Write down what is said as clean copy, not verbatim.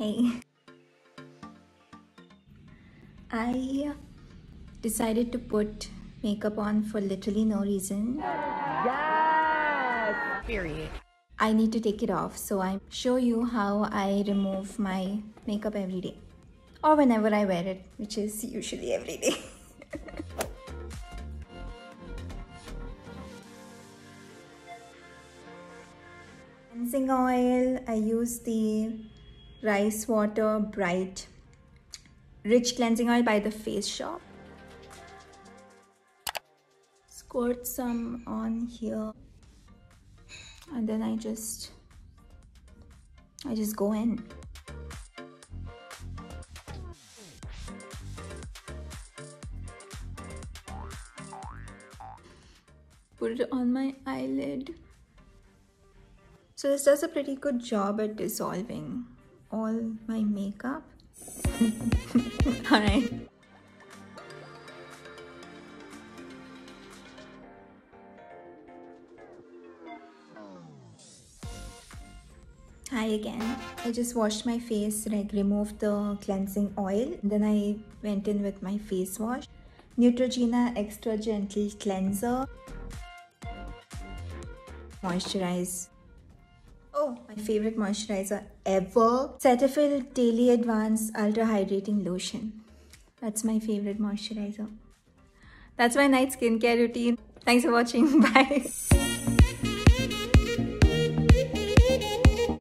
Hey, I decided to put makeup on for literally no reason. Yes! Period. I need to take it off, so I show you how I remove my makeup every day. Or whenever I wear it, which is usually every day. Cleansing oil, I use the Rice Water Bright Rich Cleansing Oil by The Face Shop. Squirt some on here and then I just go in. Put it on my eyelid. So this does a pretty good job at dissolving all my makeup. Alright. Hi again. I just washed my face, like removed the cleansing oil. Then I went in with my face wash. Neutrogena Extra Gentle Cleanser. Moisturize. Oh, my favorite moisturizer ever. Cetaphil Daily Advanced Ultra Hydrating Lotion. That's my favorite moisturizer. That's my night skincare routine. Thanks for watching. Bye.